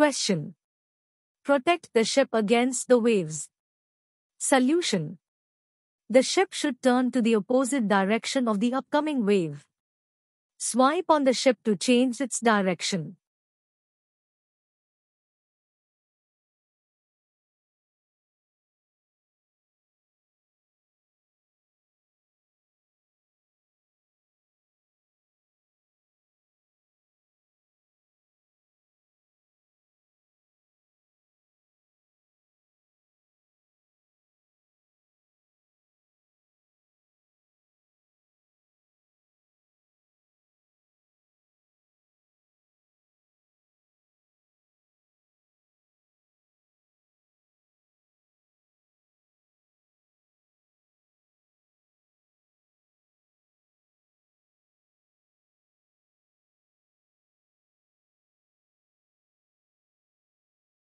Question. Protect the ship against the waves. Solution. The ship should turn to the opposite direction of the upcoming wave. Swipe on the ship to change its direction.